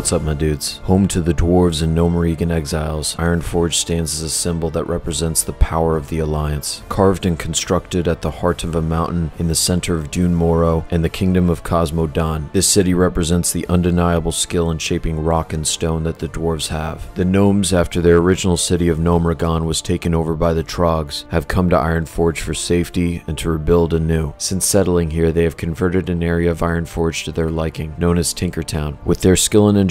What's up, my dudes? Home to the dwarves and Gnomeregan exiles, Ironforge stands as a symbol that represents the power of the Alliance. Carved and constructed at the heart of a mountain in the center of Dune Moro and the kingdom of Cosmodon, this city represents the undeniable skill in shaping rock and stone that the dwarves have. The gnomes, after their original city of Gnomeregan was taken over by the Trogs, have come to Ironforge for safety and to rebuild anew. Since settling here, they have converted an area of Ironforge to their liking, known as Tinkertown. With their skill in engineering,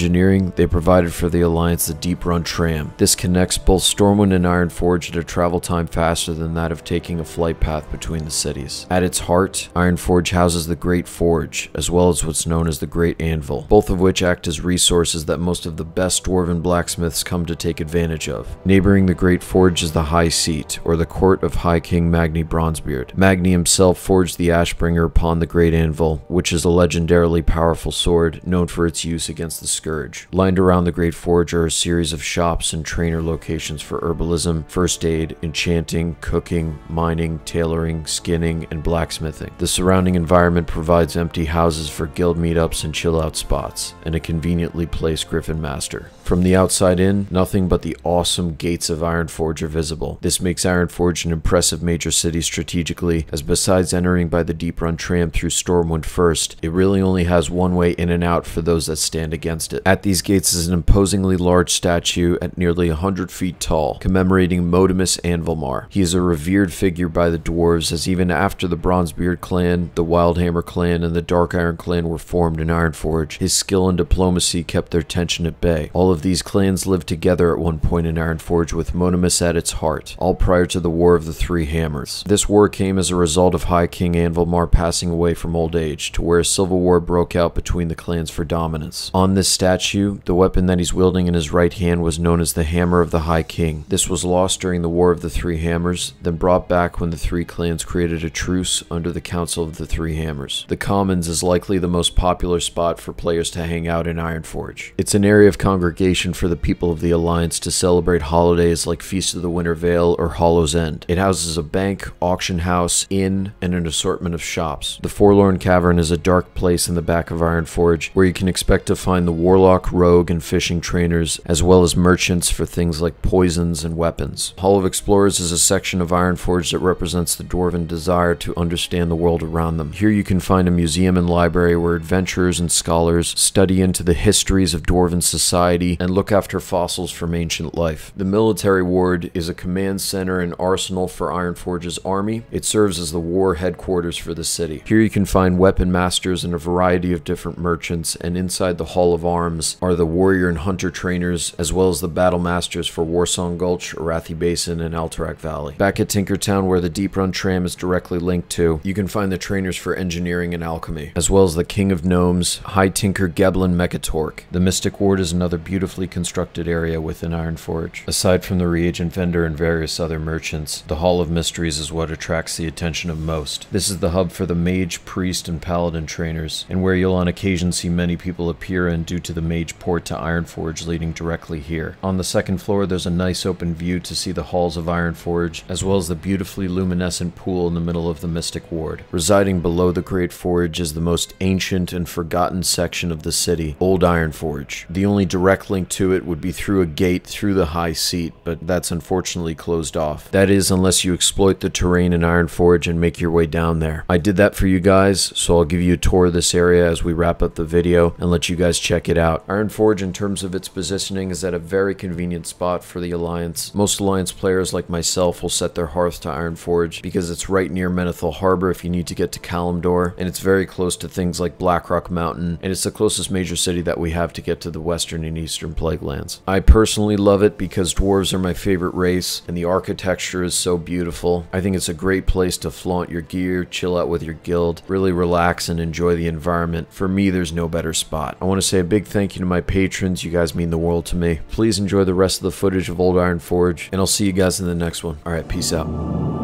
they provided for the Alliance the Deep Run Tram. This connects both Stormwind and Ironforge at a travel time faster than that of taking a flight path between the cities. At its heart, Ironforge houses the Great Forge, as well as what's known as the Great Anvil, both of which act as resources that most of the best dwarven blacksmiths come to take advantage of. Neighboring the Great Forge is the High Seat, or the Court of High King Magni Bronzebeard. Magni himself forged the Ashbringer upon the Great Anvil, which is a legendarily powerful sword known for its use against the Scourge. Lined around the Great Forge are a series of shops and trainer locations for herbalism, first aid, enchanting, cooking, mining, tailoring, skinning, and blacksmithing. The surrounding environment provides empty houses for guild meetups and chill-out spots, and a conveniently placed Griffin Master. From the outside in, nothing but the awesome gates of Ironforge are visible. This makes Ironforge an impressive major city strategically, as besides entering by the Deep Run Tram through Stormwind first, it really only has one way in and out for those that stand against it. At these gates is an imposingly large statue at nearly 100 feet tall, commemorating Modimus Anvilmar. He is a revered figure by the dwarves, as even after the Bronzebeard Clan, the Wildhammer Clan, and the Dark Iron Clan were formed in Ironforge, his skill and diplomacy kept their tension at bay. All of these clans lived together at one point in Ironforge, with Modimus at its heart, all prior to the War of the Three Hammers. This war came as a result of High King Anvilmar passing away from old age, to where a civil war broke out between the clans for dominance. On this statue, the weapon that he's wielding in his right hand was known as the Hammer of the High King. This was lost during the War of the Three Hammers, then brought back when the three clans created a truce under the Council of the Three Hammers. The Commons is likely the most popular spot for players to hang out in Ironforge. It's an area of congregation for the people of the Alliance to celebrate holidays like Feast of the Winter Vale or Hollow's End. It houses a bank, auction house, inn, and an assortment of shops. The Forlorn Cavern is a dark place in the back of Ironforge where you can expect to find the warlock, rogue, and fishing trainers, as well as merchants for things like poisons and weapons. Hall of Explorers is a section of Ironforge that represents the dwarven desire to understand the world around them. Here you can find a museum and library where adventurers and scholars study into the histories of dwarven society and look after fossils from ancient life. The Military Ward is a command center and arsenal for Ironforge's army. It serves as the war headquarters for the city. Here you can find weapon masters and a variety of different merchants, and inside the Hall of Arms are the warrior and hunter trainers, as well as the battle masters for Warsong Gulch, Arathi Basin, and Alterac Valley. Back at Tinkertown, where the Deep Run Tram is directly linked to, you can find the trainers for engineering and alchemy, as well as the King of Gnomes, High Tinker Gebelin Mechatork. The Mystic Ward is another beautifully constructed area within Ironforge. Aside from the reagent vendor and various other merchants, the Hall of Mysteries is what attracts the attention of most. This is the hub for the mage, priest, and paladin trainers, and where you'll on occasion see many people appear in due to the mage port to Ironforge leading directly here. On the second floor, there's a nice open view to see the halls of Ironforge, as well as the beautifully luminescent pool in the middle of the Mystic Ward. Residing below the Great Forge is the most ancient and forgotten section of the city, Old Ironforge. The only direct link to it would be through a gate through the High Seat, but that's unfortunately closed off. That is, unless you exploit the terrain in Ironforge and make your way down there. I did that for you guys, so I'll give you a tour of this area as we wrap up the video and let you guys check it out. Ironforge, in terms of its positioning, is at a very convenient spot for the Alliance. Most Alliance players like myself will set their hearth to Ironforge because it's right near Menethil Harbor if you need to get to Kalimdor, and it's very close to things like Blackrock Mountain, and it's the closest major city that we have to get to the western and eastern Plague Lands. I personally love it because dwarves are my favorite race and the architecture is so beautiful. I think it's a great place to flaunt your gear, chill out with your guild, really relax and enjoy the environment. For me, there's no better spot. I want to say a big thank you to my patrons. You guys mean the world to me. Please enjoy the rest of the footage of Old Ironforge, and I'll see you guys in the next one. Alright, peace out.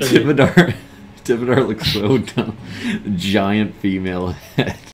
Tivadar looks so dumb. Giant female head.